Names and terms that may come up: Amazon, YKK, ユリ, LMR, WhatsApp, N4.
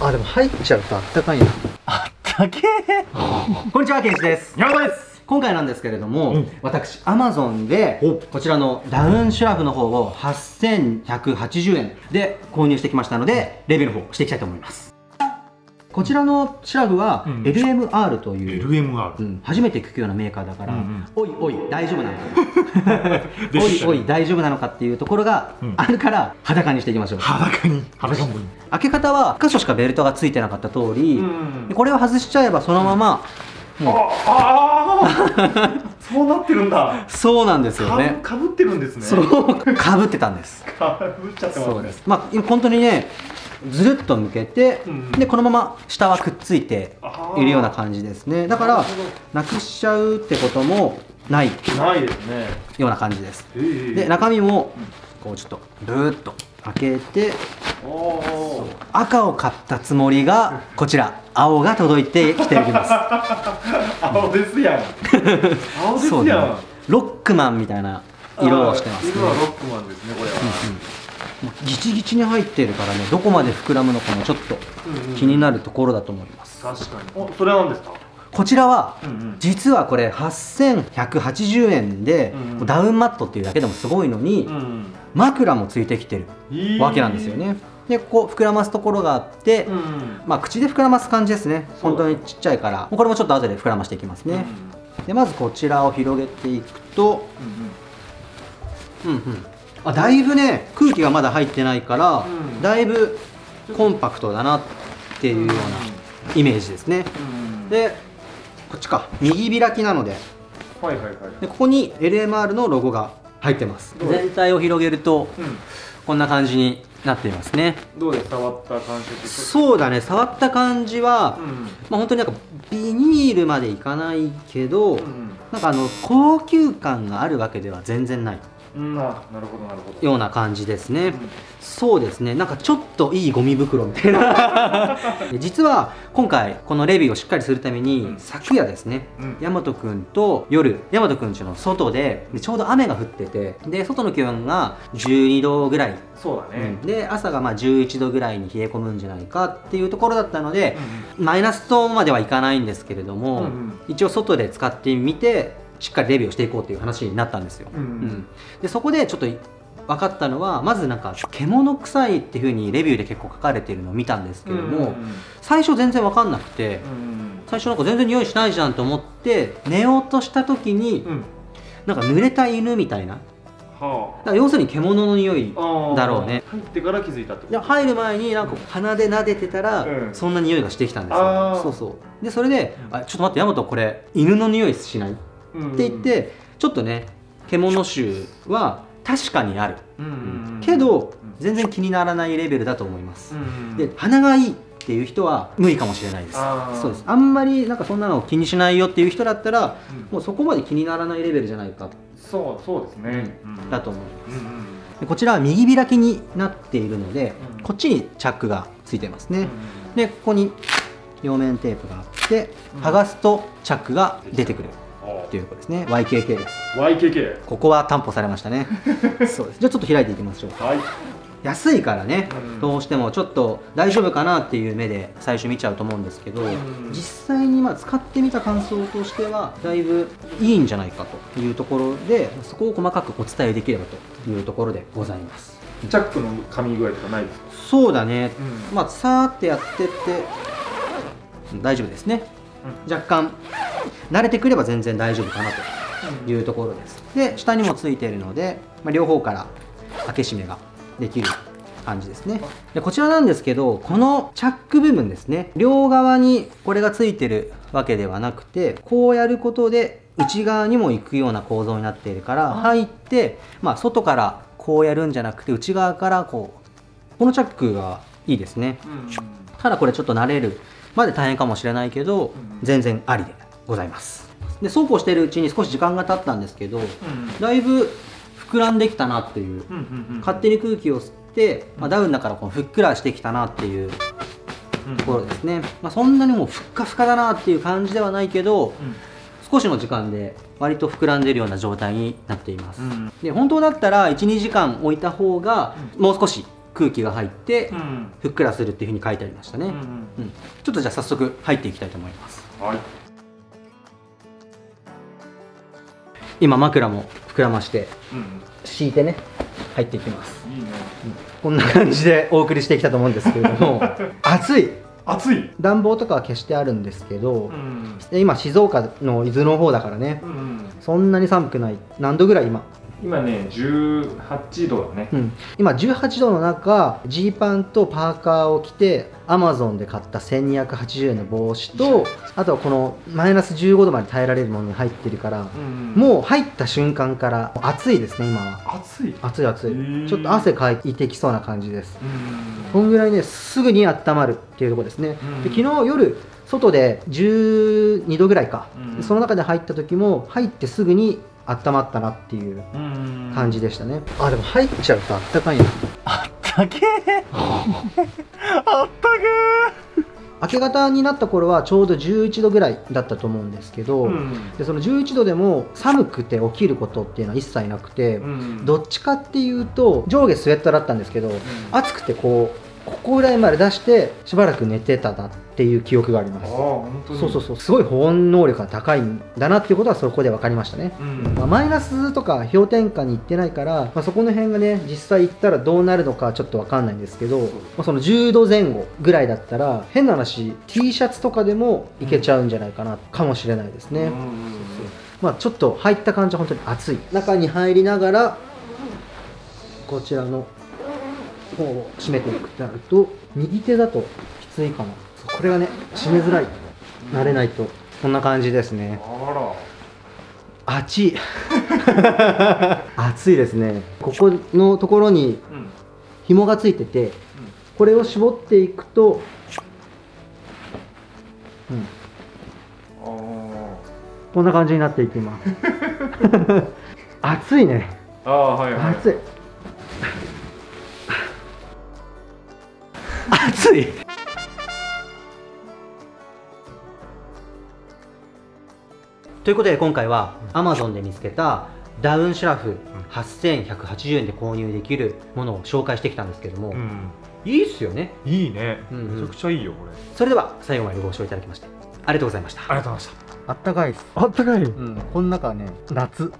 あ、でも入っちゃうとあったかいな。あったけーこんにちは、ケンイチです。山田です。今回なんですけれども、私、Amazon で、こちらのダウンシュラフの方を8180円で購入してきましたので、レビューの方していきたいと思います。こちらのシュラフは LMR という、初めて聞くようなメーカーだから、おいおい大丈夫なのかおいおい大丈夫なのかっていうところがあるから、裸にしていきましょう。裸に、裸もいい。開け方は1箇所しかベルトがついてなかった通り、これを外しちゃえばそのまま、そうなってるんだ。そうなんですよね。かぶってるんですね。そうかぶってたんです。かぶっちゃってますね。そうです。まあ本当にね、ずるっと向けて、でこのまま下はくっついているような感じですね。だからなくしちゃうってこともないですね。ような感じです。で中身もこうちょっとブーッと開けて、赤を買ったつもりがこちら青が届いてきております。青ですやん。青ですやん、ね、ロックマンみたいな色をしてますね。色はロックマンですね、これは。ギチギチに入っているからね、どこまで膨らむのかもちょっと気になるところだと思います。確かに。お、それは何ですか？こちらは、実はこれ8180円で、ダウンマットっていうだけでもすごいのに、枕もついてきてるわけなんですよね。でここ膨らますところがあって、まあ口で膨らます感じですね。本当にちっちゃいから、これもちょっと後で膨らましていきますね。でまずこちらを広げていくと、あ、だいぶね、空気がまだ入ってないから、だいぶコンパクトだなっていうようなイメージですね。でこっちか、右開きなので、ここに LMR のロゴが入ってます。全体を広げると、こんな感じになっていますね。どうです、触った感じ？そうだね、触った感じは、まあ本当になんかビニールまでいかないけど、なんか高級感があるわけでは全然ない。ような感じですね。そうですね、なんかちょっといいゴミ袋みたいな。実は今回このレビューをしっかりするために、昨夜ですね、大和くんと夜、大和くんちの外でちょうど雨が降ってて、で外の気温が12度ぐらい、そうだね、で朝がまあ11度ぐらいに冷え込むんじゃないかっていうところだったので、マイナスとまではいかないんですけれども、一応外で使ってみてしっかりレビューをしていこうという話になったんですよ。でそこでちょっと分かったのは、まずなんか獣臭いっていうふうにレビューで結構書かれているのを見たんですけれども、最初全然分かんなくて、最初なんか全然匂いしないじゃんと思って寝ようとした時に、なんか濡れた犬みたいな、だから要するに獣の匂いだろうね。入ってから気づいたってこと？入る前になんか鼻で撫でてたら、そんな匂いがしてきたんですよ。そうそう。でそれで「あ、ちょっと待って、ヤマト、これ犬の匂いしない？」って言って、ちょっとね、獣臭は確かにあるけど全然気にならないレベルだと思います。で鼻がいいっていう人は無理かもしれないです。そうです。あんまりなんかそんなの気にしないよっていう人だったら、もうそこまで気にならないレベルじゃないか。そうですね、だと思います。こちらは右開きになっているので、こっちにチャックがついてますね。でここに両面テープがあって、剥がすとチャックが出てくるということですね。YKK です。YKK。ここは担保されましたね。そうです。じゃあちょっと開いていきましょう。はい。安いからね、どうしてもちょっと大丈夫かなっていう目で最初見ちゃうと思うんですけど、実際にまあ使ってみた感想としてはだいぶいいんじゃないかというところで、そこを細かくお伝えできればというところでございます。チャックの噛み具合とかないですか？そうだね。まあさーってやってって大丈夫ですね。若干慣れてくれば全然大丈夫かなというところです。で下にもついているので、まあ、両方から開け閉めができる感じですね。でこちらなんですけど、このチャック部分ですね、両側にこれがついてるわけではなくて、こうやることで内側にも行くような構造になっているから、入って、まあ、外からこうやるんじゃなくて内側からこう、このチャックがいいですね。ただこれちょっと慣れるまで大変かもしれないけど、全然ありでございます。でそうこうしているうちに少し時間が経ったんですけど、だいぶ膨らんできたなっていう、勝手に空気を吸って、まあ、ダウンだからこのふっくらしてきたなっていうところですね。まあ、そんなにもうふっかふかだなっていう感じではないけど、少しの時間で割と膨らんでるような状態になっています。で本当だったら12時間置いた方がもう少し空気が入ってふっくらするっていうふうに書いてありましたね。ちょっとじゃあ早速入っていきたいと思います。はい、今枕も膨らまして、敷いてね入っていきます。いいね、こんな感じでお送りしていきたいと思うんですけれども、暑い。暑い。暖房とかは消してあるんですけど、今静岡の伊豆の方だからね、そんなに寒くない。何度ぐらい今？今ね18度だね、今18度の中ジーパンとパーカーを着て Amazon で買った1280円の帽子とあとはこのマイナス15度まで耐えられるものに入ってるから、もう入った瞬間から暑いですね。今は暑い暑い暑い、ちょっと汗かいてきそうな感じです、このぐらいねすぐに温まるっていうところですね、で昨日夜外で12度ぐらいか、その中で入った時も入ってすぐに温まったなっていう感じでしたね。あ、でも入っちゃうとあったかいな。あったけーあったけー明け方になった頃はちょうど11度ぐらいだったと思うんですけど、でその11度でも寒くて起きることっていうのは一切なくて、どっちかっていうと上下スウェットだったんですけど、暑くてこうここぐらいまで出してしばらく寝てたなっていう記憶があります。そうそうそう、すごい保温能力が高いんだなっていうことはそこで分かりましたね。まあ、マイナスとか氷点下に行ってないから、まあ、そこの辺がね実際行ったらどうなるのかちょっと分かんないんですけど、まあ、その10度前後ぐらいだったら変な話 T シャツとかでもいけちゃうんじゃないかな、かもしれないですね。まあ、ちょっと入った感じは本当に暑い中に入りながらこちらの方を締めていくってなると右手だときついかな。これがね締めづらい、慣れないとこんな感じですね。あちい暑いですね。ここのところに紐がついててこれを絞っていくと、こんな感じになっていきます暑いね。ああ、はいはい、暑い暑い。ということで今回は Amazon で見つけたダウンシュラフ8180円で購入できるものを紹介してきたんですけども、いいっすよね。いいね、めちゃくちゃいいよこれ。それでは最後までご視聴いただきましてありがとうございました。ありがとうございました。あったかいです。あったかい、この中はね夏